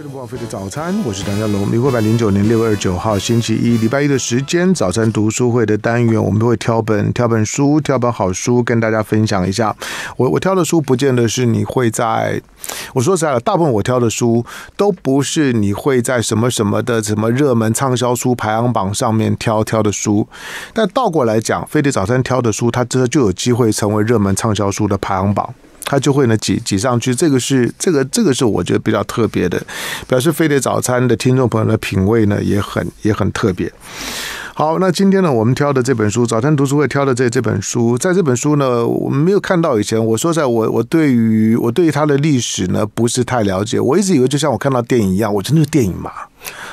飞的不枉费的早餐，我是唐湘龙。1909年6月29号星期一，礼拜一的时间，早餐读书会的单元，我们会挑本书，挑本好书跟大家分享一下。我挑的书不见得是你会在，我说实在的，大部分我挑的书都不是你会在什么热门畅销书排行榜上面挑的书。但倒过来讲，飞碟早餐挑的书，它这就有机会成为热门畅销书的排行榜。它就会呢挤上去，这个是我觉得比较特别的，表示飞碟早餐的听众朋友的品味呢也很特别。好，那今天呢，我们挑的这本书，早餐读书会挑的这本书，在这本书呢，我们没有看到以前，我说在我对于它的历史呢不是太了解，我一直以为就像我看到电影一样，我真的是电影嘛。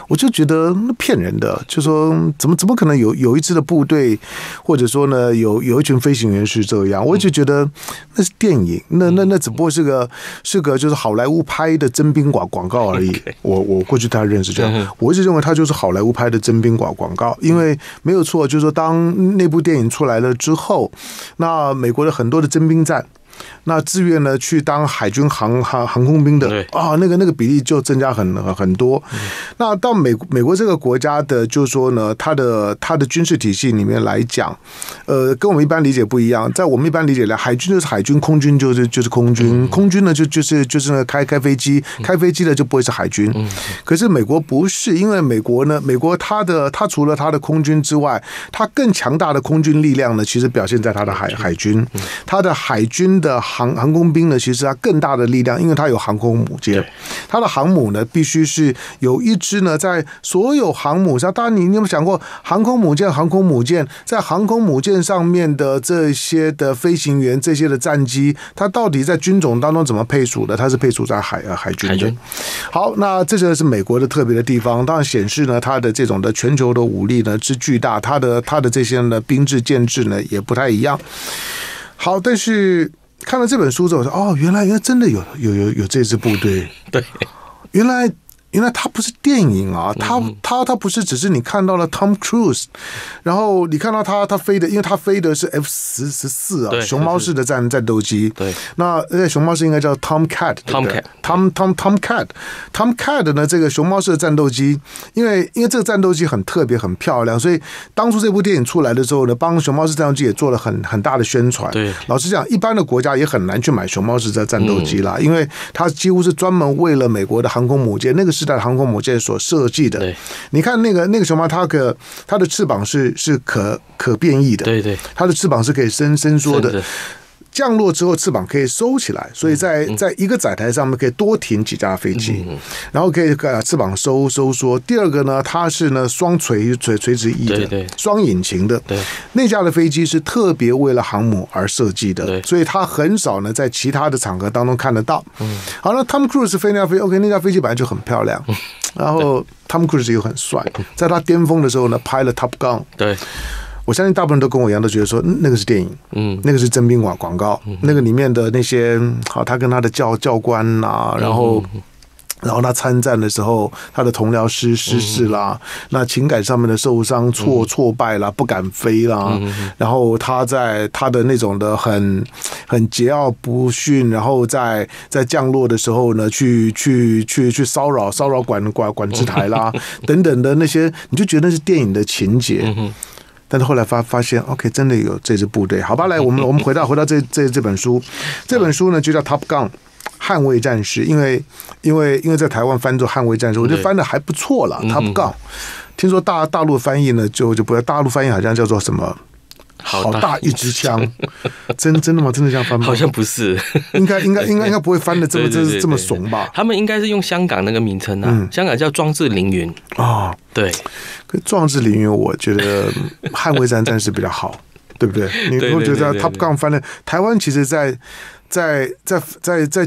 我就觉得那骗人的，就说怎么可能有一支的部队，或者说呢有一群飞行员是这样，我就觉得那是电影，那只不过是个就是好莱坞拍的征兵广告而已。Okay. 我过去对他认识这样，我一直认为他就是好莱坞拍的征兵广告，因为没有错，就是说当那部电影出来了之后，那美国的很多的征兵站。那自愿呢去当海军航空兵的啊，那个比例就增加很多。那到美国这个国家的，就是说呢，它的军事体系里面来讲，跟我们一般理解不一样。在我们一般理解来，海军就是海军，空军就是空军，空军呢就是开飞机，开飞机的就不会是海军。可是美国不是，因为美国呢，美国它除了它的空军之外，它更强大的空军力量呢，其实表现在它的海军，它的海军的。航空兵呢，其实它更大的力量，因为它有航空母舰，它的航母呢必须是有一支呢，在所有航母上，当然你有没有想过，航空母舰在航空母舰上面的这些的飞行员，这些的战机，它到底在军种当中怎么配属的？它是配属在海军。好，那这就是美国的特别的地方，当然显示呢，它的这种的全球的武力呢之巨大，它的这些呢兵制建制呢也不太一样。好，但是。看了这本书之后，说哦，原来真的有这支部队，对，原来它不是电影啊，它不是只是你看到了 Tom Cruise， 然后你看到它飞的，因为它飞的是 F-14啊，熊猫式的战斗机，对，那熊猫式应该叫 Tomcat， 对不对 Tomcat 呢这个熊猫式的战斗机，因为这个战斗机很特别很漂亮，所以当初这部电影出来的时候呢，帮熊猫式战斗机也做了很大的宣传。对，老实讲，一般的国家也很难去买熊猫式的战斗机啦，因为它几乎是专门为了美国的航空母舰那个。时代航空母舰所设计的，你看那个熊猫，它的翅膀是可变异的，对对，它的翅膀是可以伸缩的，降落之后翅膀可以收起来，所以在一个载台上面可以多停几架飞机，然后可以把翅膀收缩。第二个呢，它是呢双垂直翼的，双引擎的，那架的飞机是特别为了航母而设计的，所以它很少呢在其他的场合当中看得到。好，那 Tom Cruise 飞那架飞机 ，OK， 那架飞机本来就很漂亮，然后 Tom Cruise 又很帅，在他巅峰的时候呢拍了 Top Gun。对。我相信大部分人都跟我一样，都觉得说那个是电影，那个是征兵广告，那个里面的那些好，他跟他的教官啊，然后他参战的时候，他的同僚失事啦，那情感上面的受伤、挫败啦，不敢飞啦，然后他在他的那种的很桀骜不驯，然后在降落的时候呢，去骚扰管制台啦，等等的那些，你就觉得那是电影的情节。但是后来发现 ，OK， 真的有这支部队，好吧，来，我们回到这本书，这本书呢就叫《Top Gun》。捍卫战士，因为在台湾翻作捍卫战士，我觉得翻的还不错了。Top Gun， 听说大陆翻译呢就不要，大陆翻译好像叫做什么？好大一支枪，真的吗？真的这样翻吗？好像不是，应该不会翻的这么怂吧？他们应该是用香港那个名称啊，香港叫壮志凌云啊。对，可壮志凌云，我觉得捍卫战士比较好，对不对？你如果觉得 Top Gun 翻的，台湾其实在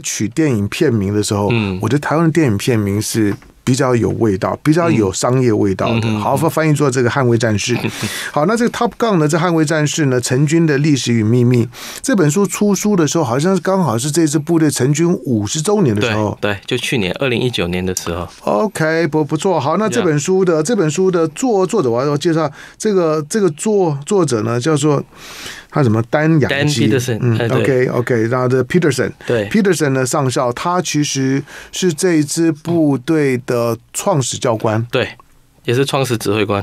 取电影片名的时候，我觉得台湾的电影片名是。比较有味道，比较有商业味道的。好，翻译做这个《捍卫战士》。好，那这个 Top Gun 呢？这《捍卫战士》呢？成军的历史与秘密这本书出书的时候，好像是刚好是这支部队成军50周年的时候。对，就去年2019年的时候。OK， 不错。好，那这本书的作者，我要介绍这个作者呢，叫做他什么Dan Pedersen，OK， 然后的 Pedersen， 对 ，Pedersen 呢上校，他其实是这一支部队的创始教官，对，也是创始指挥官，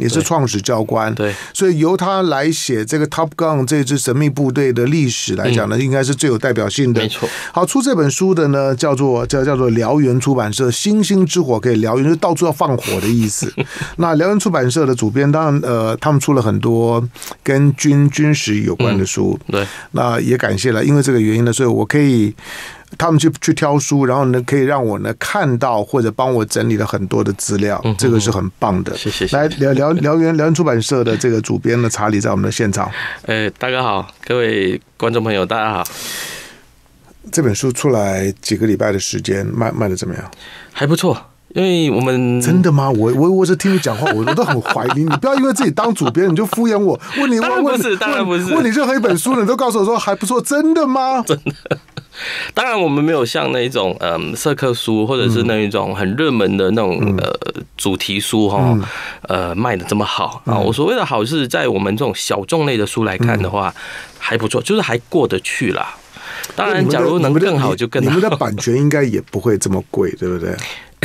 也是创始教官，对，所以由他来写这个 Top Gun 这支神秘部队的历史来讲呢，应该是最有代表性的，没错。好，出这本书的呢，叫做燎原出版社，星星之火可以燎原，就到处要放火的意思。那燎原出版社的主编，当然他们出了很多跟军事有关的书，对，那也感谢了，因为这个原因呢，所以我可以。他们去挑书，然后呢，可以让我呢看到或者帮我整理了很多的资料，这个是很棒的。谢谢。来燎原出版社的这个主编呢，查理在我们的现场。大家好，各位观众朋友，大家好。这本书出来几个礼拜的时间，卖的怎么样？还不错。因为我们真的吗？我是听你讲话，我都很怀疑。你不要因为自己当主编你就敷衍我。当然不是问你任何一本书，你都告诉我说还不错，真的吗？真的。当然，我们没有像那一种社科书，或者是那一种很热门的那种主题书哈，卖的这么好啊。我所谓的好是在我们这种小众类的书来看的话，还不错，就是还过得去啦。当然，假如能更好就更好。你们的版权应该也不会这么贵，对不对？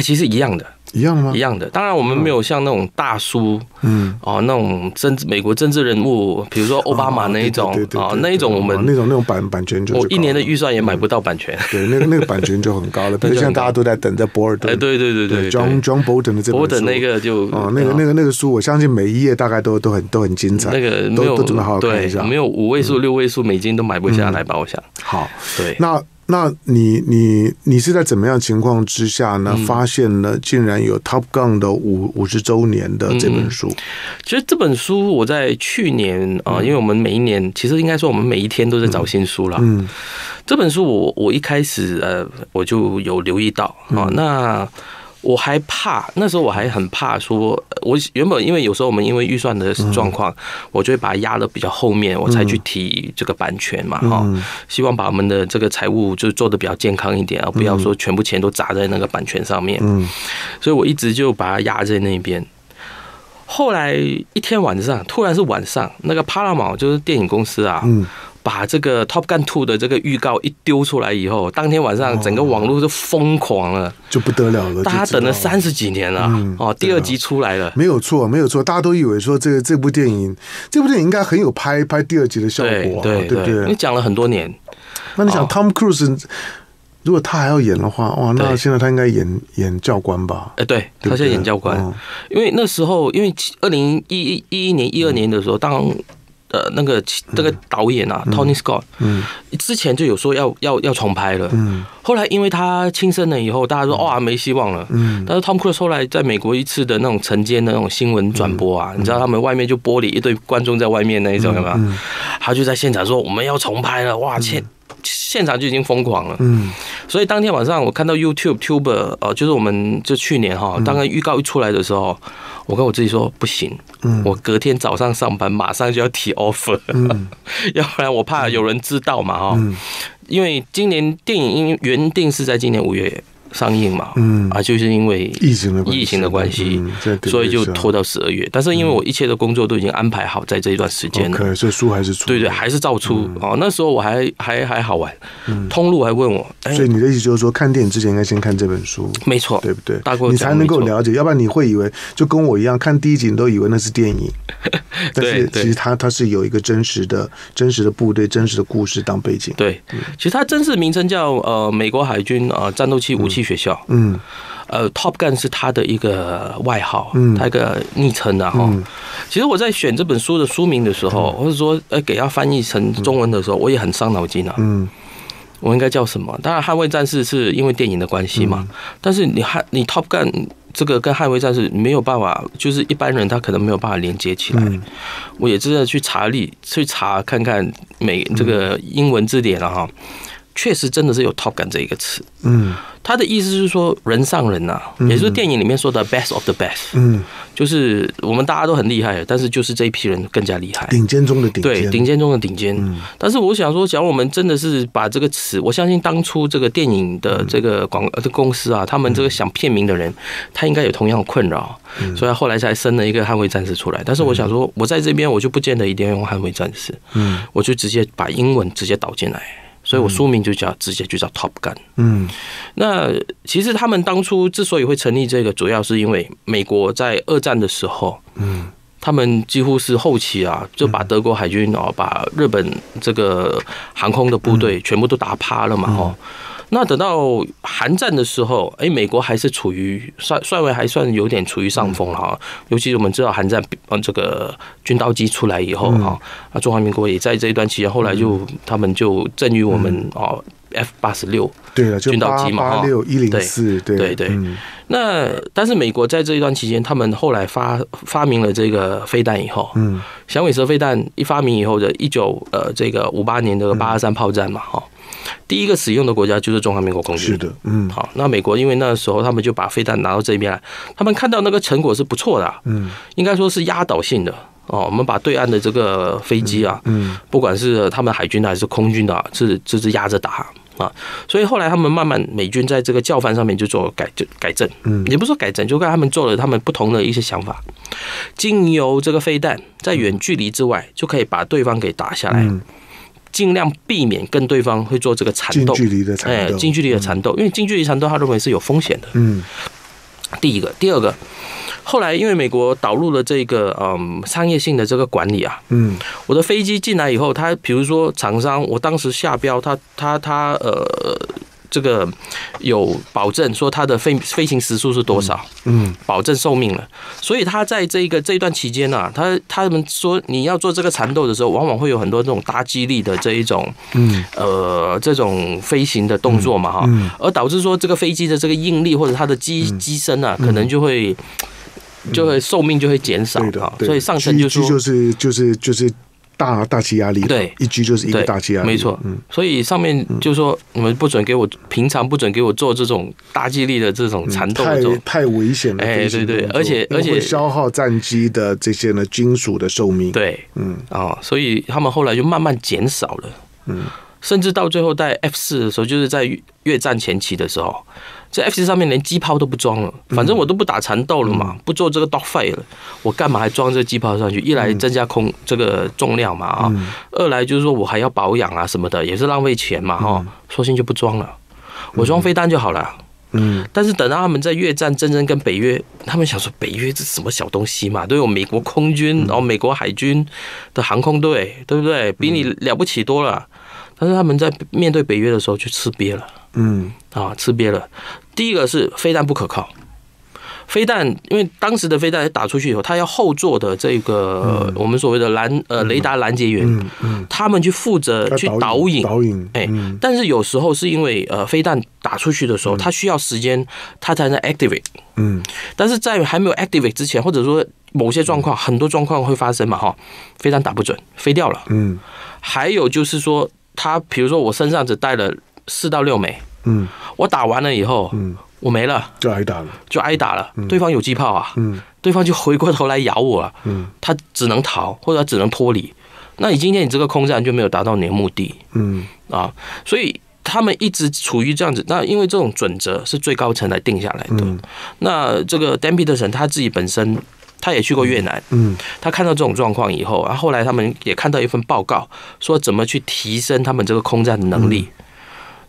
其实一样的。一样吗？一样的，当然我们没有像那种大书，那种美国政治人物，比如说奥巴马那一种啊，那一种我们那种版权就我1年的预算也买不到版权，对，那个版权就很高了。比如像大家都在等着博尔顿，对 ，John Bolton 的这本书，那个就那个书，我相信每一页大概都很精彩，那个都准备好好看一下，没有5位数、6位数美金都买不下来吧？我想。好，对，那你是在怎么样情况之下呢？发现了竟然有 Top Gun 的50周年的这本书。其实这本书我在去年啊，因为我们每一年其实应该说我们每一天都在找新书啦。这本书我一开始我就有留意到啊，那。我还怕，那时候我还很怕说，我原本因为有时候我们因为预算的状况，我就会把它压得比较后面，我才去提这个版权嘛，希望把我们的这个财务就做得比较健康一点啊，不要说全部钱都砸在那个版权上面，所以我一直就把它压在那边。后来一天晚上，突然是晚上，那个帕拉毛就是电影公司啊。把这个 Top Gun 2的这个预告一丢出来以后，当天晚上整个网络就疯狂了，就不得了了。大家等了30几年了，第2集出来了，没有错，大家都以为说这部电影应该很有拍第2集的效果，对不对？你讲了很多年，那你想 Tom Cruise 如果他还要演的话，哇，那现在他应该演教官吧？对，他现在演教官，因为那时候因为2011年、12年的时候，当。那个导演啊，Tony Scott，之前就有说要重拍了，后来因为他轻生了以后，大家说哇没希望了，但是 Tom Cruise 后来在美国一次的那种晨间的那种新闻转播啊，你知道他们外面就玻璃一堆观众在外面那一种有没有？他就在现场说我们要重拍了，哇现场就已经疯狂了，所以当天晚上我看到 YouTuber 就是我们就去年哈，当然预告一出来的时候，我跟我自己说不行，我隔天早上上班马上就要提 offer，要不然我怕有人知道嘛哈，因为今年电影原定是在今年5月上映嘛，就是因为疫情的关系，所以就拖到12月。但是因为我一切的工作都已经安排好在这一段时间了，所以书还是出，对，还是照出。那时候我还好玩，通路还问我，所以你的意思就是说，看电影之前应该先看这本书，没错，对不对？你才能够了解，要不然你会以为就跟我一样，看第1集你都以为那是电影，但是其实它是有一个真实的部队、真实的故事当背景。对，其实它真实名称叫美国海军战斗机武器学校，Top Gun 是他的一个外号，他一个昵称啊。其实我在选这本书的书名的时候，或者说给他翻译成中文的时候，我也很伤脑筋啊。我应该叫什么？当然，《捍卫战士》是因为电影的关系嘛。但是你 Top Gun 这个跟《捍卫战士》没有办法，就是一般人他可能没有办法连接起来。我也真的去查看看这个英文字典了哈。确实真的是有 Top Gun 这一个词。嗯，他的意思是说人上人啊，也就是电影里面说的 best of the best。嗯，就是我们大家都很厉害，但是就是这一批人更加厉害，顶尖中的顶尖，对，顶尖中的顶尖。但是我想说，假如我们真的是把这个词，我相信当初这个电影的这个公司啊，他们这个想片名的人，他应该有同样的困扰，所以他后来才生了一个捍卫战士出来。但是我想说，我在这边我就不见得一定要用捍卫战士，嗯，我就直接把英文直接导进来。所以我书名就叫直接就叫 Top Gun。嗯，那其实他们当初之所以会成立这个，主要是因为美国在二战的时候，嗯，他们几乎是后期啊，就把德国海军哦，把日本这个航空的部队全部都打趴了嘛，哦。那等到韩战的时候，哎，美国还是处于算为还算有点处于上风了哈。尤其我们知道韩战，这个军刀机出来以后哈，啊，中华民国也在这一段期间，后来就他们就赠予我们哦 F-86，对了，就军刀机嘛，86、104，对对。那但是美国在这一段期间，他们后来发明了这个飞弹以后，嗯，响尾蛇飞弹一发明以后的1958年的823炮战嘛，哈。第一个使用的国家就是中华民国空军。是的，嗯，好，那美国因为那时候他们就把飞弹拿到这边来，他们看到那个成果是不错的，啊，嗯，应该说是压倒性的哦。我们把对岸的这个飞机啊，嗯，不管是他们海军的还是空军的，啊，就是压着打啊。所以后来他们慢慢美军在这个教范上面就做改正，嗯，也不是说改正，就跟他们做了他们不同的一些想法，经由这个飞弹在远距离之外就可以把对方给打下来。嗯，尽量避免跟对方会做这个缠斗，近距离的缠斗，因为近距离缠斗，他认为是有风险的。嗯，第一个，第二个，后来因为美国导入了这个商业性的这个管理啊，嗯，我的飞机进来以后，他比如说厂商，我当时下标，他这个有保证说它的飞行时速是多少，嗯，保证寿命了。所以他在这一段期间啊，他们说你要做这个缠斗的时候，往往会有很多这种搭机力的这一种，嗯，这种飞行的动作嘛，哈，嗯，而导致说这个飞机的这个应力或者它的机身啊，可能就会寿命就会减少，对的，所以上层就说就是。大气压力，对，一G就是一个大气压力，没错。嗯，所以上面就说，你们不准给我，平常不准给我做这种大气力的这种缠斗，太危险了。哎，对对，而且会消耗战机的这些呢金属的寿命。对，嗯，哦，所以他们后来就慢慢减少了。嗯，甚至到最后在 F4的时候，就是在越战前期的时候。这 F4 上面连机炮都不装了，反正我都不打缠斗了嘛，不做这个 dogfight 了，我干嘛还装这机炮上去？一来增加这个重量嘛啊，二来就是说我还要保养啊什么的，也是浪费钱嘛哈，索性就不装了，我装飞弹就好了。嗯，但是等到他们在越战真正跟北约，他们想说北约这什么小东西嘛，都有美国空军，然后美国海军的航空队，对不对？比你了不起多了。但是他们在面对北约的时候就吃瘪了，嗯，啊，吃瘪了。第一个是飞弹不可靠，飞弹因为当时的飞弹打出去以后，它要后座的这个我们所谓的雷达拦截员，他们去负责去导引，哎，但是有时候是因为飞弹打出去的时候，它需要时间，它才能 activate，嗯，但是在还没有 activate 之前，或者说某些状况，很多状况会发生嘛，哈，飞弹打不准，飞掉了，嗯，还有就是说。他比如说，我身上只带了4到6枚，嗯，我打完了以后，嗯，我没了，就挨打了。对方有机炮啊，嗯，对方就回过头来咬我了，嗯，他只能逃或者只能脱离。那你今天你这个空战就没有达到你的目的，嗯啊，所以他们一直处于这样子。那因为这种准则是最高层来定下来的。那这个 Dan Pedersen 他自己本身。他也去过越南，嗯，他看到这种状况以后，然后后来他们也看到一份报告，说怎么去提升他们这个空战的能力。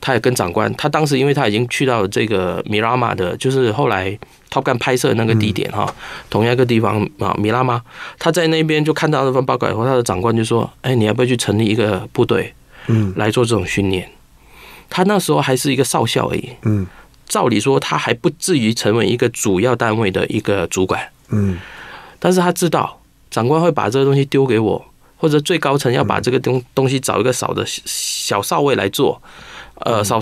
他也跟长官，他当时因为他已经去到这个米拉玛的，就是后来 Top Gun 拍摄那个地点哈，同样一个地方啊，米拉玛，他在那边就看到那份报告以后，他的长官就说：“哎，你要不要去成立一个部队，嗯，来做这种训练？”他那时候还是一个少校而已，嗯，照理说他还不至于成为一个主要单位的一个主管，嗯。但是他知道长官会把这个东西丢给我，或者最高层要把这个东西找一个少的小少尉来做，少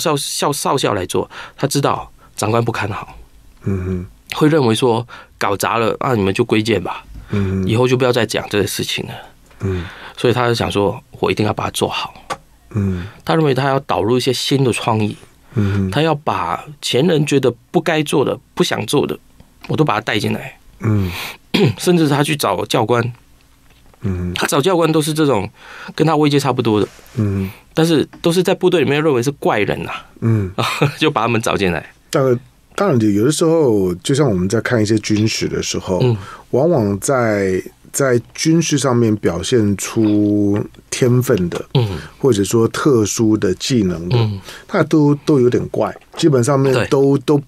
校来做。他知道长官不看好，嗯，会认为说搞砸了啊，你们就归建吧，嗯，以后就不要再讲这些事情了，嗯，所以他就想说，我一定要把它做好，嗯，大认为他要导入一些新的创意，嗯，他要把前人觉得不该做的、不想做的，我都把他带进来，嗯，甚至他去找教官，嗯，他找教官都是这种跟他位阶差不多的，嗯，但是都是在部队里面认为是怪人呐、啊，嗯，就把他们找进来。当然，有的时候就像我们在看一些军史的时候，嗯、往往在军事上面表现出天分的，嗯，或者说特殊的技能的，嗯，他都有点怪，基本上面都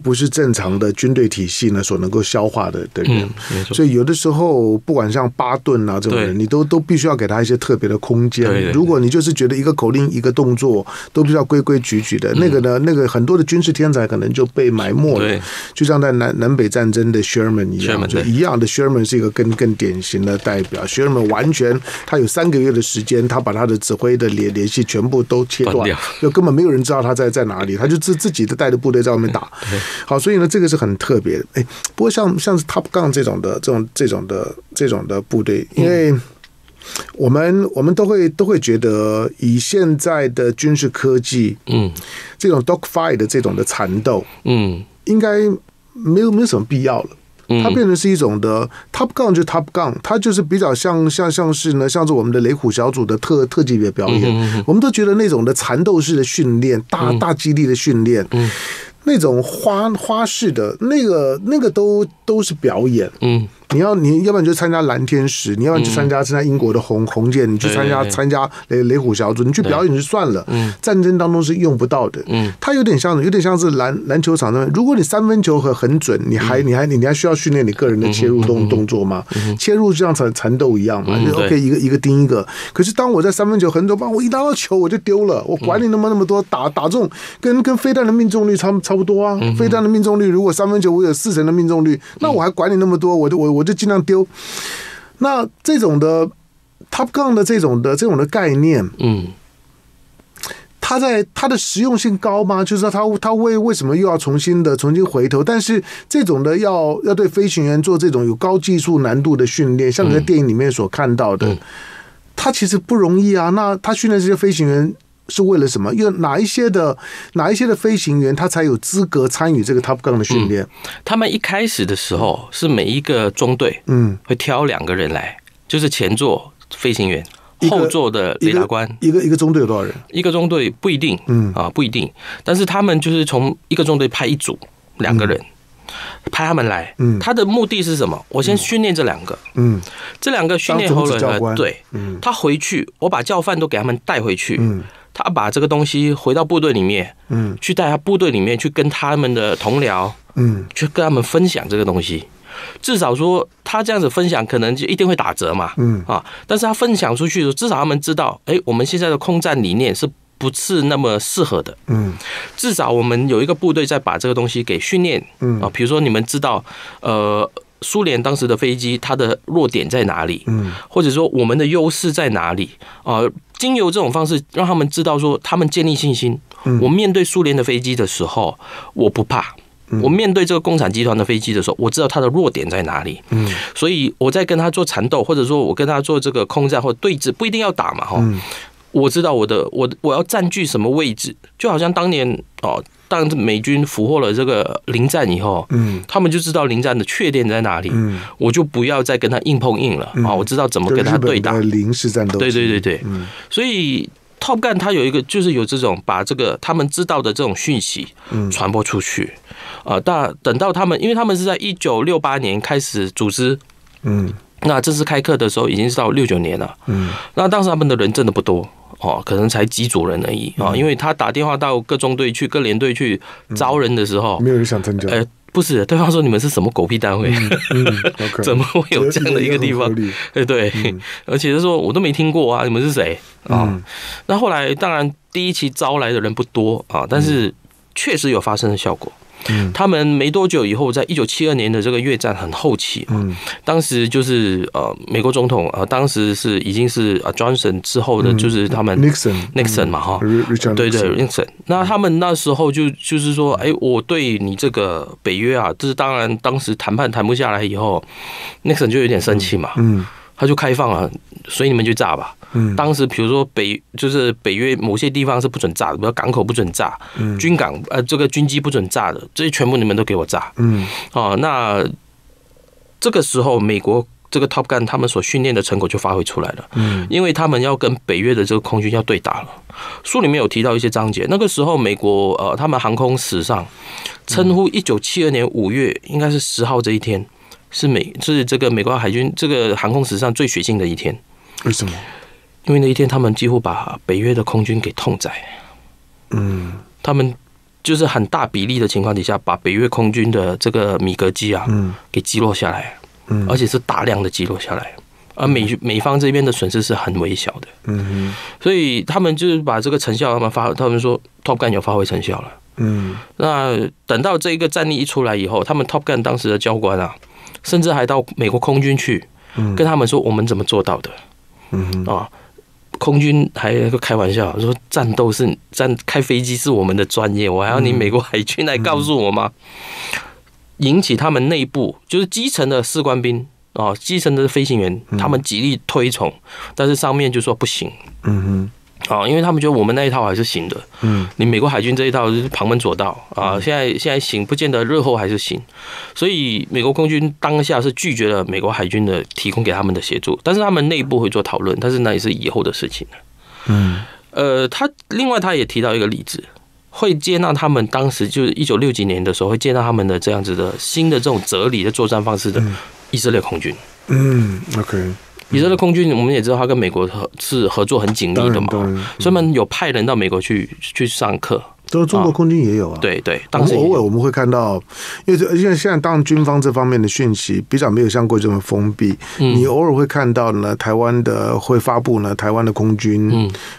不是正常的军队体系呢所能够消化的人，嗯，所以有的时候不管像巴顿啊这种人，你都必须要给他一些特别的空间。对对对，如果你就是觉得一个口令一个动作都必须要规规矩矩的，嗯，那个很多的军事天才可能就被埋没了，就像在南北战争的 Sherman 一样，就一样的 Sherman 是一个更典型的代表。 Sherman 完全他有3个月的时间，他把他的指挥的联系全部都切断，就根本没有人知道他在哪里，他就自己的带着部队在外面打。好，所以呢，这个是很特别的。哎，不过像是 Top Gun 这种的部队，因为我们都会觉得以现在的军事科技，嗯，这种 dogfight 的这种的缠斗，嗯，应该没有什么必要了。它变成是一种的 Top Gun 就 Top Gun， 它就是比较像是我们的雷虎小组的特技的表演，嗯，我们都觉得那种的缠斗式的训练，大激励的训练，嗯，那种花式的那个都是表演，嗯。你要不然就参加蓝天使，你要不然就参加英国的红舰，你去参加雷虎小组，你去表演就算了，嗯，战争当中是用不到的。嗯，它有点像是篮球场上面，如果你3分球很准，你还需要训练你个人的切入动作吗？嗯，切入就像缠斗一样嘛，嗯，就 OK 一个盯一个。可是当我在3分球很准，我一拿到球我就丢了，我管你那么多，打中跟飞弹的命中率差不多啊。嗯，飞弹的命中率如果3分球我有4成的命中率，那我还管你那么多，我就尽量丢。那这种的 Top Gun 的这种的概念，嗯，它的实用性高吗？就是说它为什么又要重新回头？但是这种的要对飞行员做这种有高技术难度的训练，像你在电影里面所看到的，嗯，它其实不容易啊。那他训练这些飞行员是为了什么？因为哪一些的飞行员他才有资格参与这个 Top Gun 的训练？嗯，他们一开始的时候是每一个中队，嗯，会挑2个人来，就是前座飞行员，后座的雷达官。一个中队有多少人？一个中队不一定，嗯啊不一定，但是他们就是从一个中队派1组2个人。嗯，派他们来，嗯，他的目的是什么？我先训练这2个，嗯，这2个训练后了，对，嗯，他回去，我把教范都给他们带回去，嗯，他把这个东西回到部队里面，嗯，去带他部队里面去跟他们的同僚，嗯，去跟他们分享这个东西。至少说他这样子分享，可能就一定会打折嘛，嗯啊，但是他分享出去的，至少他们知道，哎，我们现在的空战理念是不是那么适合的？嗯，至少我们有一个部队在把这个东西给训练，嗯啊，比如说你们知道，苏联当时的飞机它的弱点在哪里？嗯，或者说我们的优势在哪里？啊，经由这种方式让他们知道说，他们建立信心。嗯，我面对苏联的飞机的时候，我不怕。我面对这个共产集团的飞机的时候，我知道它的弱点在哪里，嗯，所以我在跟他做缠斗，或者说我跟他做这个空战或对峙，不一定要打嘛，哈。嗯，我知道我要占据什么位置，就好像当年哦，当美军俘获了这个零战以后，嗯，他们就知道零战的缺点在哪里，嗯，我就不要再跟他硬碰硬了啊，嗯哦，我知道怎么跟他对打。日本的零式战斗，对，嗯，所以 Top Gun 它有一个就是有这种把这个他们知道的这种讯息传播出去啊，但等到他们，因为他们是在1968年开始组织，嗯，那正式开课的时候已经是到69年了，嗯，那当时他们的人真的不多。哦，可能才几组人而已啊，因为他打电话到各中队去、各连队去招人的时候，嗯，没有人想参加。不是，对方说你们是什么狗屁单位？okay， 怎么会有这样的一个地方？对，嗯，而且他说我都没听过啊，你们是谁啊，嗯？那后来当然第一期招来的人不多啊，但是确实有发生的效果。嗯，他们没多久以后，在1972年的这个越战很后期，嗯，当时就是美国总统当时是已经是Johnson 之后的，就是他们 Nixon 嘛哈，嗯，对 Nixon。那他们那时候就是说，哎，我对你这个北约啊，这是当然，当时谈判谈不下来以后 ，Nixon 就有点生气嘛，嗯，他就开放了，所以你们就炸吧。当时比如说北约某些地方是不准炸的，比如港口不准炸，军港这个军机不准炸的，这些全部你们都给我炸。那这个时候美国这个 Top Gun 他们所训练的成果就发挥出来了，因为他们要跟北约的这个空军要对打了。书里面有提到一些章节，那个时候美国他们航空史上称呼1972年5月应该是10号这一天是这个美国海军这个航空史上最血腥的一天。为什么？因为那一天他们几乎把北约的空军给痛宰。他们就是很大比例的情况底下，把北约空军的这个米格机给击落下来。而且是大量的击落下来，而美方这边的损失是很微小的。所以他们就是把这个成效，他们说 Top Gun 有发挥成效了。那等到这个战例一出来以后，他们 Top Gun 当时的教官啊，甚至还到美国空军去跟他们说我们怎么做到的。空军还开玩笑说战斗是开飞机是我们的专业，我还要你美国海军来告诉我吗？引起他们内部就是基层的士官兵啊，基层的飞行员，他们极力推崇，但是上面就说不行，因为他们觉得我们那一套还是行的，你美国海军这一套就是旁门左道啊，现在行不见得日后还是行，所以美国空军当下是拒绝了美国海军的提供给他们的协助，但是他们内部会做讨论，但是那也是以后的事情了。另外他也提到一个例子。会接纳他们当时就是1960几年的时候，会接纳他们的这样子的新的这种哲理的作战方式的以色列空军。以色列空军我们也知道，他跟美国是合作很紧密的嘛，所以他们有派人到美国去上课。都是中国空军也有啊，对，当时偶尔我们会看到，因为现在当然军方这方面的讯息比较没有像过去这么封闭，你偶尔会看到呢，台湾的会发布呢，台湾的空军，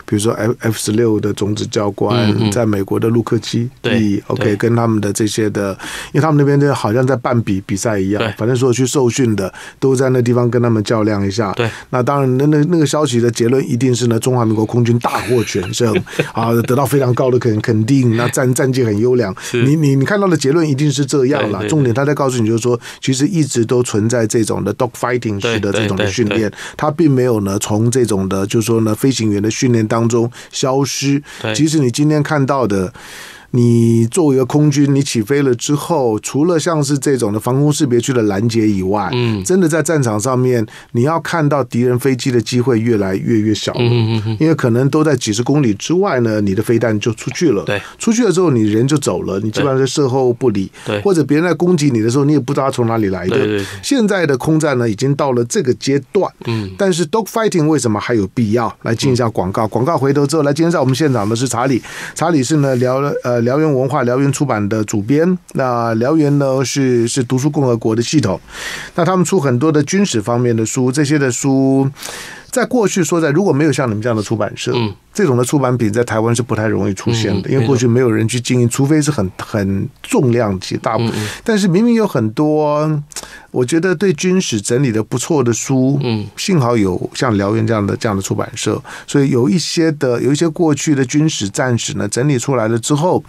比如说 F-16的种子教官在美国的陆克基地 ，OK， 跟他们的这些的，因为他们那边就好像在办比赛一样，反正所有去受训的都在那地方跟他们较量一下。那当然那个消息的结论一定是呢，中华民国空军大获全胜啊，得到非常高的肯定。那战绩很优良，你看到的结论一定是这样了。重点他在告诉你，就是说，其实一直都存在这种的 dogfighting 式的这种的训练，他并没有呢从这种的，就是说呢飞行员的训练当中消失。即使你今天看到的。你作为一个空军，你起飞了之后，除了像是这种的防空识别区的拦截以外，真的在战场上面，你要看到敌人飞机的机会越来越小了，因为可能都在几十公里之外呢，你的飞弹就出去了，出去了之后你人就走了，你基本上就事后不理，或者别人在攻击你的时候，你也不知道他从哪里来的。现在的空战呢，已经到了这个阶段，但是 dogfighting 为什么还有必要？来进一下广告，广告回头之后，来今天在我们现场的是查理是呢聊了燎原文化燎原出版的主编，那燎原呢是读书共和国的系统，那他们出很多的军事方面的书，这些的书在过去说在如果没有像你们这样的出版社，这种的出版品在台湾是不太容易出现的，因为过去没有人去经营，除非是很重量级大部分，但是明明有很多我觉得对军史整理的不错的书，幸好有像燎原这样的出版社，所以有一些过去的军史战史呢整理出来了之后，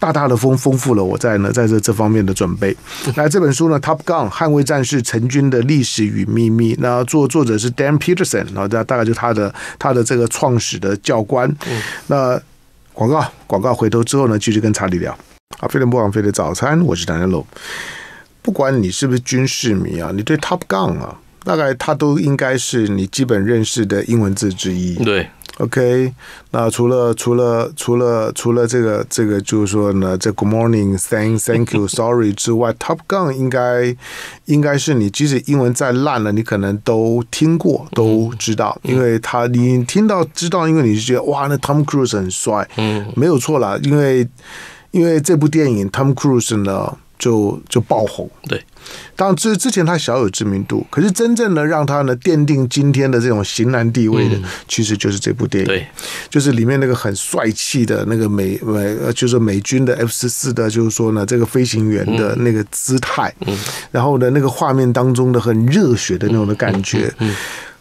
大的丰富了我在这方面的准备。那这本书呢，《Top Gun： 捍卫战士成军的历史与秘密》，那作者是 Dan Pedersen， 然后大概就他的这个创始的教官。那广告回头之后呢，继续跟查理聊。好，飞碟播放飞碟早餐，我是谭仁龙。不管你是不是军事迷啊，你对 Top Gun 啊，大概它都应该是你基本认识的英文字之一。OK， 那除了这个就是说呢，这 Good morning, thank you, sorry 之外 ，Top Gun 应该是你即使英文再烂了，你可能都听过都知道，因为你听到知道，因为你就觉得哇，那 Tom Cruise 很帅，没有错啦，因为这部电影 Tom Cruise 呢就爆红，当然之前他小有知名度，可是真正的让他呢奠定今天的这种型男地位的，其实就是这部电影，就是里面那个很帅气的那个就是美军的 F-14的，就是说呢这个飞行员的那个姿态，然后呢那个画面当中的很热血的那种的感觉。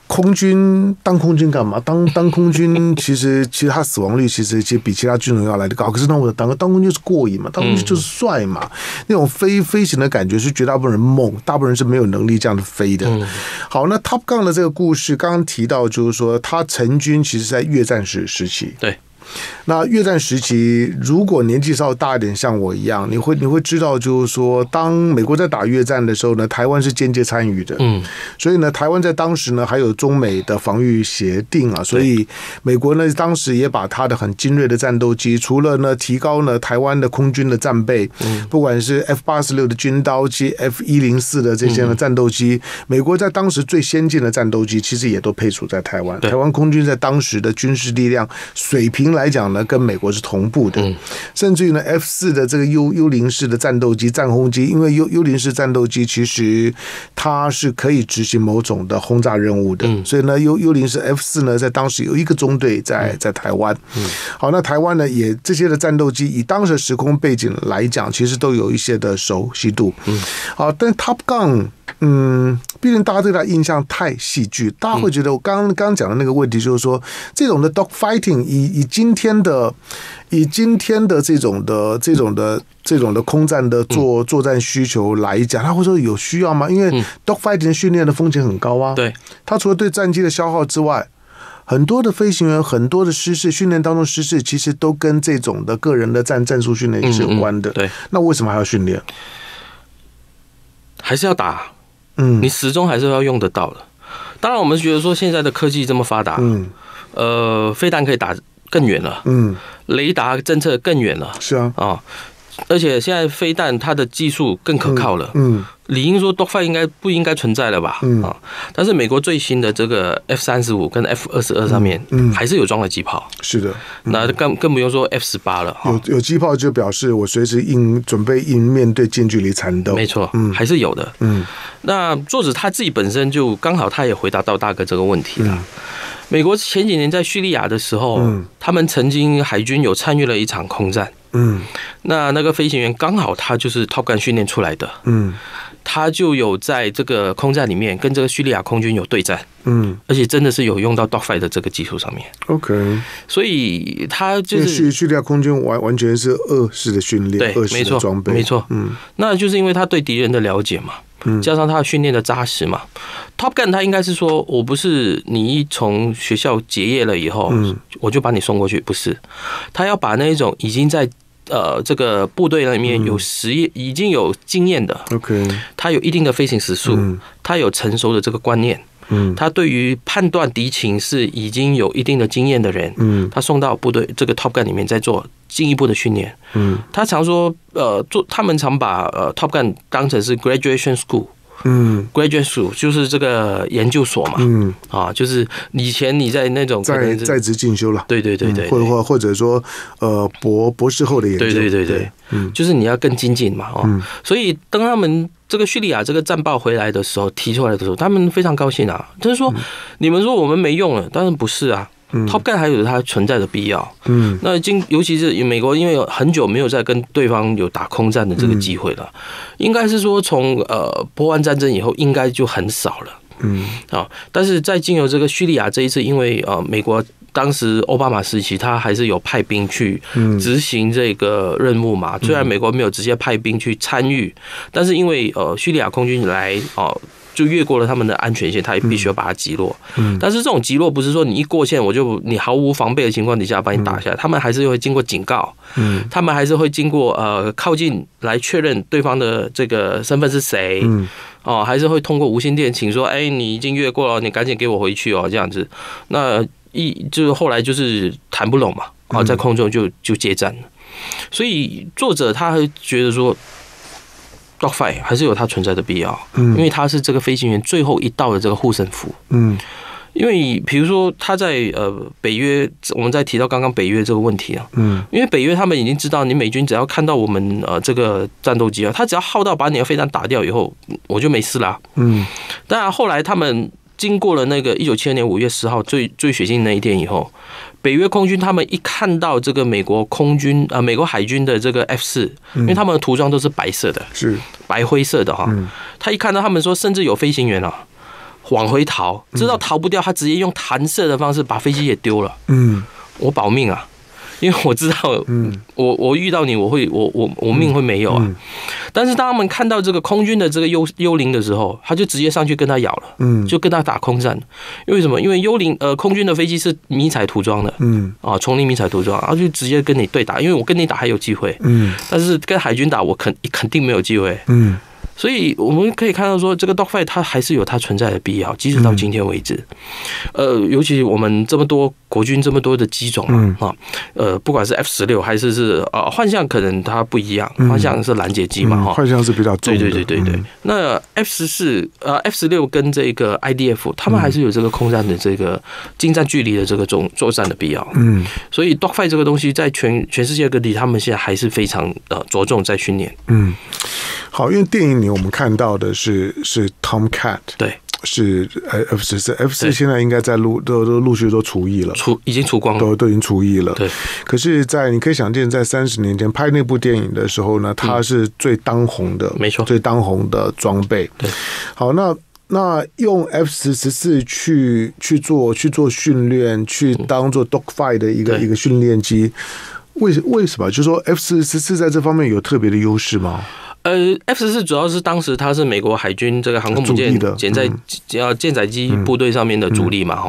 空军当空军干嘛？当空军其实他死亡率其实比其他军人要来的高。可是当空军就是过瘾嘛，当空军就是帅嘛，那种飞行的感觉是绝大部分人梦，大部分人是没有能力这样的飞的。好，那 Top Gun 的这个故事刚刚提到，就是说他成军其实在越战时期。对。那越战时期，如果年纪稍微大一点，像我一样，你会知道，就是说，当美国在打越战的时候呢，台湾是间接参与的，所以呢，台湾在当时呢还有中美的防御协定啊，所以美国呢当时也把它的很精锐的战斗机，除了呢提高呢台湾的空军的战备，不管是 F-86的军刀机、F-104的这些呢战斗机，美国在当时最先进的战斗机其实也都配属在台湾，台湾空军在当时的军事力量水平来讲呢，跟美国是同步的，甚至于呢 F4 的这个幽灵式的战斗机、战轰机，因为幽灵式战斗机其实它是可以执行某种的轰炸任务的，所以呢幽灵式 F4 呢，在当时有一个中队在台湾。好，那台湾呢也这些的战斗机以当时的时空背景来讲，其实都有一些的熟悉度。好，但 Top Gun。毕竟大家对他印象太戏剧，大家会觉得我刚刚讲的那个问题，就是说这种的 dogfighting 以今天的这种的空战的作战需求来讲，他会说有需要吗？因为 dogfighting 训练的风险很高啊。对，他除了对战机的消耗之外，很多的飞行员，很多的失事，训练当中失事，其实都跟这种的个人的战术训练是有关的。对，那为什么还要训练？还是要打。你始终还是要用得到的。当然，我们觉得说现在的科技这么发达，飞弹可以打更远了，雷达侦测更远了，是啊，啊，而且现在飞弹它的技术更可靠了，理应说 dogfight 应该不应该存在了吧？啊，但是美国最新的这个 F-35跟 F-22上面，还是有装了机炮，是的，那更不用说 F-18了，有机炮就表示我随时准备面对近距离缠斗，没错，还是有的，那作者他自己本身就刚好他也回答到大哥这个问题了。美国前几年在叙利亚的时候，他们曾经海军有参与了一场空战。那个飞行员刚好他就是 Top Gun 训练出来的，他就有在这个空战里面跟这个叙利亚空军有对战，而且真的是有用到 dogfight 的这个技术上面。OK， 所以他就是叙利亚空军完全是俄式的训练，对，没错，装备没错，那就是因为他对敌人的了解嘛，加上他训练的扎实嘛。Top Gun 他应该是说，我不是你一从学校结业了以后，我就把你送过去，不是，他要把那一种已经在这个部队里面有实业、已经有经验的 ，OK， 他有一定的飞行时速，他有成熟的这个观念，他对于判断敌情是已经有一定的经验的人，他送到部队这个 Top Gun 里面再做进一步的训练，他常说，他们常把Top Gun 当成是 graduation school。graduate school 就是这个研究所嘛，啊，就是以前你在那种在职进修了，对对对对，或者说博士后的研究，对对对对，就是你要更精进嘛，所以当他们这个叙利亚这个战报回来的时候，提出来的时候，他们非常高兴啊，就是说你们说我们没用了，当然不是啊。Top Gun 还有它存在的必要，那尤其是美国，因为很久没有再跟对方有打空战的这个机会了，应该是说从波湾战争以后，应该就很少了，啊，但是在经由这个叙利亚这一次，因为美国当时奥巴马时期，他还是有派兵去执行这个任务嘛，虽然美国没有直接派兵去参与，但是因为叙利亚空军来就越过了他们的安全线，他也必须要把它击落。但是这种击落不是说你一过线我就你毫无防备的情况底下把你打下来，他们还是会经过警告，他们还是会经过靠近来确认对方的这个身份是谁，还是会通过无线电请说，哎，你已经越过了，你赶紧给我回去哦，这样子。那就是后来就是谈不拢嘛，在空中就接战了。所以作者他还觉得说。Dogfight 还是有它存在的必要，因为它是这个飞行员最后一道的这个护身符。因为比如说他在北约，我们在提到刚刚北约这个问题啊，因为北约他们已经知道，你美军只要看到我们这个战斗机啊，他只要耗到把你的飞弹打掉以后，我就没事啦。当然后来他们经过了那个1972年5月10号最血腥那一天以后，北约空军他们一看到这个美国空军美国海军的这个 F4，因为他们的涂装都是白色的，是白灰色的哈，他一看到他们说，甚至有飞行员啊，往回逃，知道逃不掉，他直接用弹射的方式把飞机也丢了。嗯，我保命啊，因为我知道，我遇到你，我命会没有啊。但是当他们看到这个空军的这个幽灵的时候，他就直接上去跟他咬了，就跟他打空战。因为什么？因为幽灵空军的飞机是迷彩涂装的，啊，丛林迷彩涂装，然后就直接跟你对打。因为我跟你打还有机会，但是跟海军打我肯定没有机会，所以我们可以看到说，这个 dogfight 它还是有它存在的必要，即使到今天为止，尤其我们这么多国军这么多的机种啊，不管是 F-16还是幻象，可能它不一样，幻象是拦截机嘛，幻象是比较重的，对。那 F-14 F-16跟这个 IDF 他们还是有这个空战的这个近战距离的这个作战的必要，所以 dogfight 这个东西在全世界各地，他们现在还是非常着重在训练，好，因为电影里我们看到的是 Tomcat， 对，是 F-14 现在应该在都陆续都除役了，已经除光了，都已经除役了。对，可是在你可以想见，在30年前拍那部电影的时候呢，它是最当红的，没错，最当红的装备。对，好，那用 F-14 去做训练，去当做 dogfight 的一个训练机，为什么？就是说 F-14 在这方面有特别的优势吗？F-14 主要是当时它是美国海军这个航空母舰舰载机部队上面的主力嘛，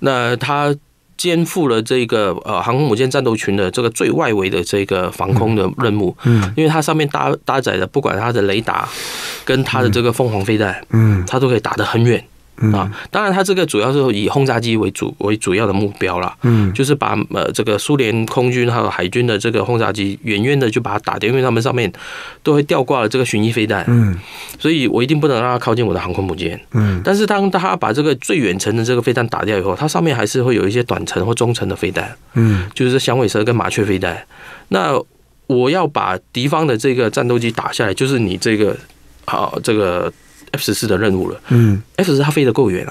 那它肩负了这个航空母舰战斗群的这个最外围的这个防空的任务，因为它上面搭载的不管它的雷达跟它的这个凤凰飞弹，它都可以打得很远。啊，当然，它这个主要是以轰炸机为主要的目标啦，就是把这个苏联空军还有海军的这个轰炸机远远的就把它打掉，因为他们上面都会吊挂了这个巡弋飞弹，所以我一定不能让它靠近我的航空母舰，但是当它把这个最远程的这个飞弹打掉以后，它上面还是会有一些短程或中程的飞弹，就是响尾蛇跟麻雀飞弹。那我要把敌方的这个战斗机打下来，就是你这个。F-14 的任务了，F-14 它飞得够远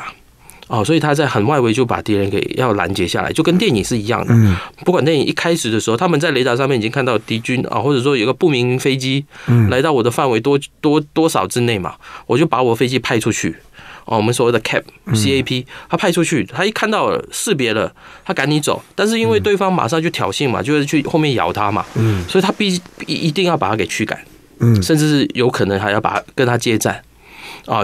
啊，所以它在很外围就把敌人给要拦截下来，就跟电影是一样的。不管电影一开始的时候，他们在雷达上面已经看到敌军啊，或者说有个不明飞机来到我的范围多少之内嘛，我就把我飞机派出去。我们所谓的 CAP， 他派出去，他一看到了识别了，他赶你走，但是因为对方马上就挑衅嘛，就是去后面咬他嘛，所以他一定要把他给驱赶，甚至是有可能还要跟他接战。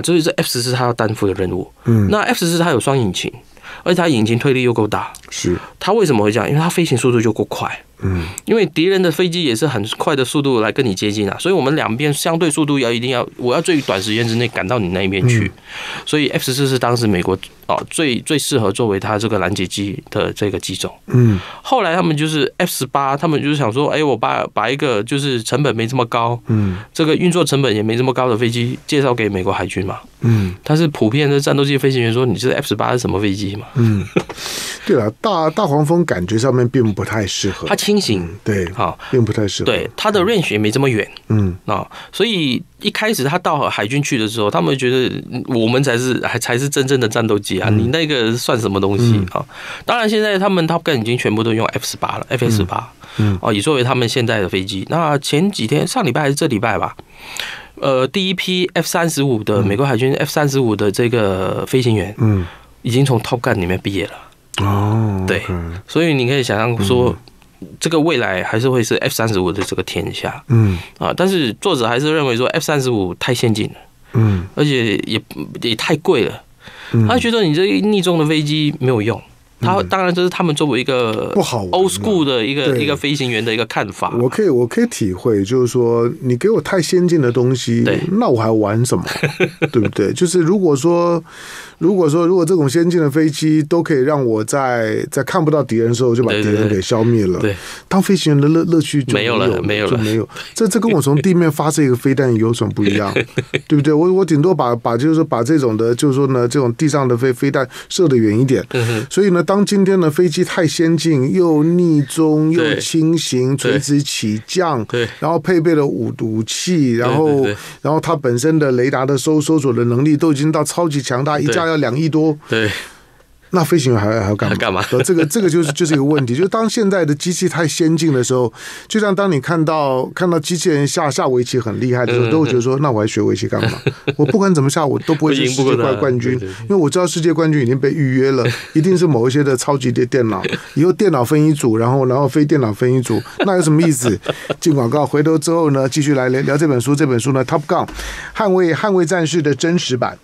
这就是 F-14 它要担负的任务。那 F-14 它有双引擎，而且它引擎推力又够大。是，它为什么会这样？因为它飞行速度就够快。因为敌人的飞机也是很快的速度来跟你接近啊，所以我们两边相对速度一定要，我要最短时间之内赶到你那边去。所以 F-14 是当时美国最适合作为它这个拦截机的这个机种。后来他们就是 F-18， 他们就是想说，我把一个就是成本没这么高，这个运作成本也没这么高的飞机介绍给美国海军嘛。但是普遍的战斗机飞行员说，你这 F-18 是什么飞机嘛？对了，大黄蜂感觉上面并不太适合。轻型，对，好，并不太适合。对，它的 range 也没这么远，所以一开始他到海军去的时候，他们觉得我们才是真正的战斗机啊，你那个算什么东西啊？当然，现在他们 Top Gun 已经全部都用 F-18了，F-18，也作为他们现在的飞机。那前几天，上礼拜还是这礼拜吧，第一批 F-35的美国海军 F-35的这个飞行员，已经从 Top Gun 里面毕业了。哦，对，所以你可以想象说。这个未来还是会是 F-35的这个天下，但是作者还是认为说 F-35太先进了，而且也太贵了，他觉得你这逆中的飞机没有用。他当然这是他们作为一个 old school 的一个飞行员的一个看法。我可以体会，就是说你给我太先进的东西，那我还玩什么？对不对？就是如果这种先进的飞机都可以让我在看不到敌人的时候就把敌人给消灭了，当飞行员的乐趣就没有了。这跟我从地面发射一个飞弹有什么不一样？对不对？我顶多把就是说把这种的就是说呢这种地上的飞弹射得远一点，所以呢。当今天的飞机太先进，又逆中，又轻型，垂直起降，然后配备了武器，然后它本身的雷达的搜索的能力都已经到超级强大，一架要2亿多。对，那飞行员还要干嘛？这个就是一个问题，就是当现在的机器太先进的时候，就像当你看到机器人下围棋很厉害的时候，都会觉得说，那我还学围棋干嘛？我不管怎么下，我都不会是世界冠军，因为我知道世界冠军已经被预约了，一定是某一些的超级的电脑，以后电脑分一组，然后非电脑分一组，那有什么意思？进广告，回头之后呢，继续来聊这本书。这本书呢，《Top Gun》捍卫战士的真实版。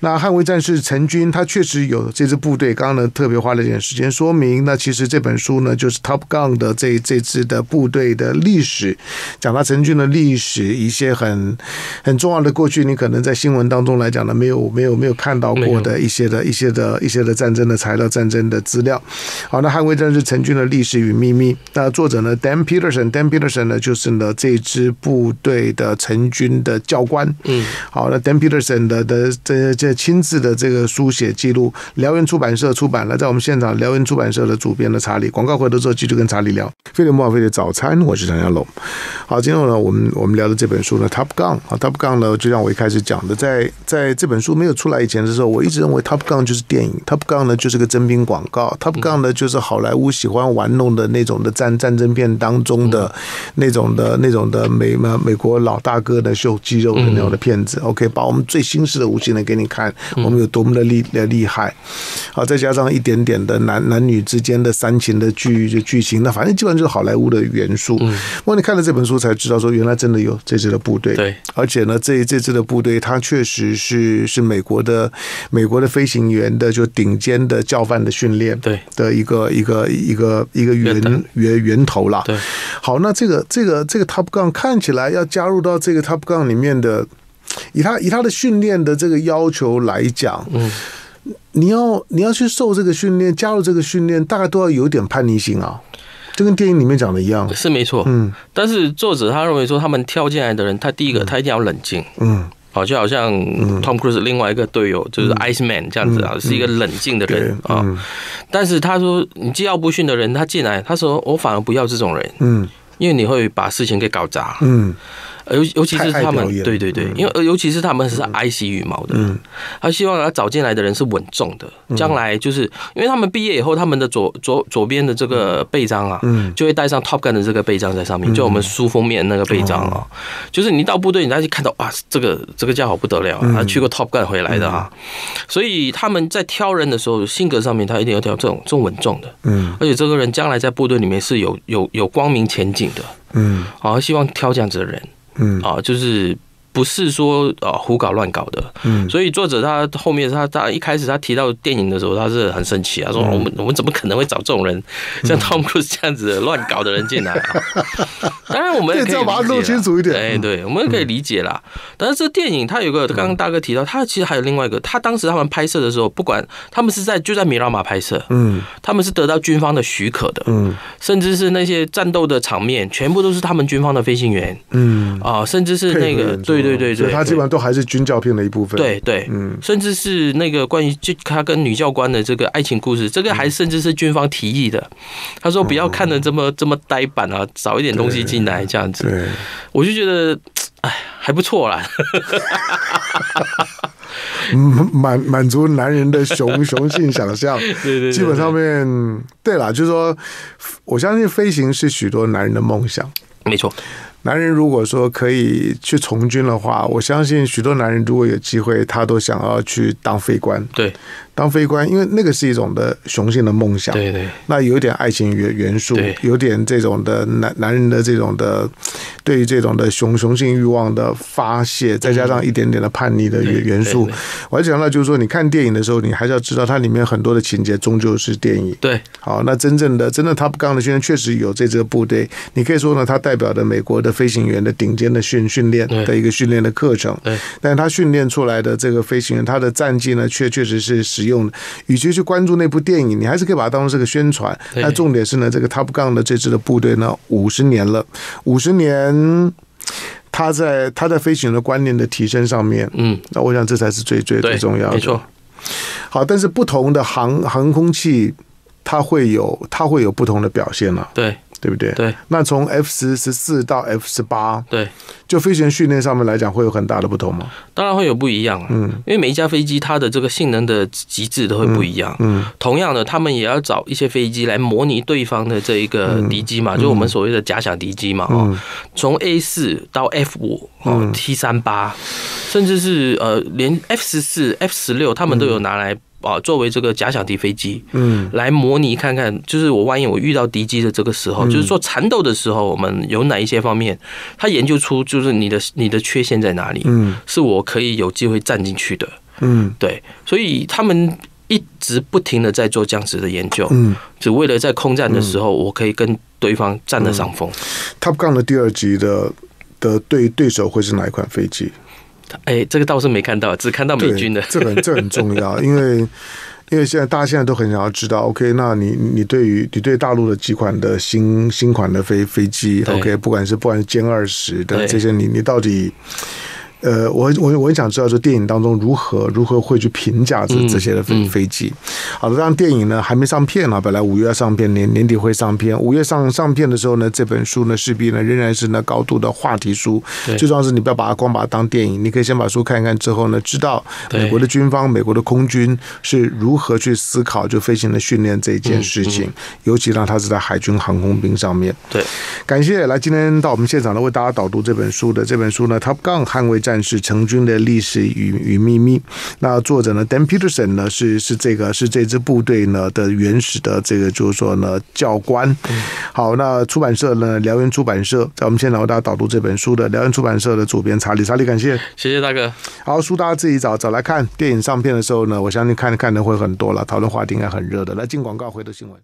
那捍卫战士陈军，他确实有这支部队。刚刚呢特别花了点时间说明。那其实这本书呢，就是《Top Gun》的这支的部队的历史，讲他陈军的历史，一些很重要的过去，你可能在新闻当中来讲呢，没有看到过的一些的战争的材料、战争的资料。好，那捍卫战士陈军的历史与秘密。那作者呢 ，Dan Pedersen，Dan Pedersen 呢，就是呢这支部队的陈军的教官。嗯，好，那 Dan Pedersen 的亲自的这个书写记录，辽源出版社出版了，在我们现场辽源出版社的主编的查理。广告回头之后继续跟查理聊。飞碟莫菲的早餐，我是唐湘龙。好，今天呢，我们聊的这本书呢，《Top Gun》啊，《Top Gun》呢，就像我一开始讲的，在这本书没有出来以前的时候，我一直认为《Top Gun》就是电影，《Top Gun》呢就是个征兵广告，《Top Gun》呢就是好莱坞喜欢玩弄的那种的战争片当中的那种的美国老大哥的秀肌肉的那种的片子。OK， 把我们最新式的武器呢给你看，我们有多么的厉害。好，再加上一点点的男女之间的煽情的剧情，那反正基本上就是好莱坞的元素。不过你看了这本书才知道说，原来真的有这支的部队。对，而且呢，这支的部队它确实是美国的飞行员的就顶尖的教范的训练的一个源头啦。对，好，那这个 Top Gun 看起来要加入到这个 Top Gun 里面的，以他的训练的这个要求来讲，你要去受这个训练，加入这个训练，大概都要有点叛逆性啊，就跟电影里面讲的一样，是没错。但是作者他认为说，他们挑进来的人，他第一个他一定要冷静。好，就好像 Tom Cruise 另外一个队友就是 Iceman 这样子啊，是一个冷静的人啊。但是他说，你桀骜不驯的人，他进来，他说我反而不要这种人，因为你会把事情给搞砸。尤其是他们，对，因为尤其是他们是爱惜羽毛的，他希望他找进来的人是稳重的，将来就是因为他们毕业以后，他们的左边的这个背章啊，就会带上 Top Gun 的这个背章在上面，就我们书封面那个背章啊，就是你到部队，你再去看到哇，这个家伙不得了，他去过 Top Gun 回来的啊，所以他们在挑人的时候，性格上面他一定要挑这种稳重的，而且这个人将来在部队里面是有光明前景的，好，希望挑这样子的人。就是不是说胡搞乱搞的，所以作者他后面他一开始他提到电影的时候，他是很生气啊，说我们怎么可能会找这种人，像 Tom Cruise 这样子乱搞的人进来啊？当然我们也可以把它弄清楚一点，对，我们可以理解啦。但是这电影它有个刚刚大哥提到，他其实还有另外一个，他当时他们拍摄的时候，不管他们是就在米拉玛拍摄，他们是得到军方的许可的，甚至是那些战斗的场面，全部都是他们军方的飞行员，甚至是那个对。对，他基本上都还是军教片的一部分。对，甚至是那个关于他跟女教官的这个爱情故事，这个还甚至是军方提议的。他说不要看得这么呆板啊，找一点东西进来这样子。对，我就觉得，哎，还不错啦。满足男人的雄性想象，对，基本上面对啦，就是说，我相信飞行是许多男人的梦想，没错。男人如果说可以去从军的话，我相信许多男人如果有机会，他都想要去当飞官。对，当飞官，因为那个是一种的雄性的梦想。对，那有点爱情元素，有点这种的男人的这种的对于这种的雄性欲望的发泄，再加上一点点的叛逆的元素。我还想到就是说，你看电影的时候，你还是要知道它里面很多的情节终究是电影。对，好，那真正 Top Gun 的训练确实有这支部队，你可以说呢，它代表的美国的飞行员的顶尖的训练的一个训练的课程，但他训练出来的这个飞行员，他的战绩呢，确实是实用的。与其去关注那部电影，你还是可以把它当成是个宣传。那重点是呢，这个 Top Gun 的这支的部队呢，50年了，50年。他在飞行员的观念的提升上面，那我想这才是最重要的。没错。好，但是不同的航空器，它会有不同的表现了。对。对不对？对。那从 F-14 到 F-18， 对，就飞行训练上面来讲，会有很大的不同吗？当然会有不一样啊，因为每一架飞机它的这个性能的极致都会不一样。同样的，他们也要找一些飞机来模拟对方的这一个敌机嘛，就我们所谓的假想敌机嘛。从 A4 到 F5， T38， 甚至是连 F14、F16， 他们都有拿来。作为这个假想敌飞机，来模拟看看，就是我万一我遇到敌机的这个时候，就是说缠斗的时候，我们有哪一些方面，他研究出就是你的缺陷在哪里，是我可以有机会站进去的，对，所以他们一直不停的在做这样子的研究，只为了在空战的时候，我可以跟对方占了上风。Top Gun 的第二集的对手会是哪一款飞机？哎，这个倒是没看到，只看到美军的。这很重要，因为现在大家现在都很想要知道 ，OK， 那你对大陆的几款的新款的飞机 ，OK， 不管是歼20的这些，你到底，我很想知道，说电影当中如何会去评价这些的飞机。好的，当然电影呢还没上片啊，本来5月要上片，年底会上片。5月上片的时候呢，这本书呢势必呢仍然是呢高度的话题书。最重要是你不要把它当电影，你可以先把书看一看之后呢，知道美国的军方、美国的空军是如何去思考就飞行的训练这一件事情，尤其让它是在海军航空兵上面。对，感谢来今天到我们现场呢为大家导读这本书的。这本书呢，《Top Gun》捍卫战士成军的历史与秘密。那作者呢 ，Dan Pedersen 呢是这支部队呢的原始的这个就是说呢教官。好，那出版社呢，燎原出版社，在我们现场为大家导读这本书的燎原出版社的主编查理，感谢，谢谢大哥。好，书大家自己找来看，电影上片的时候呢，我相信看的会很多了，讨论话题应该很热的。来进广告，回头新闻。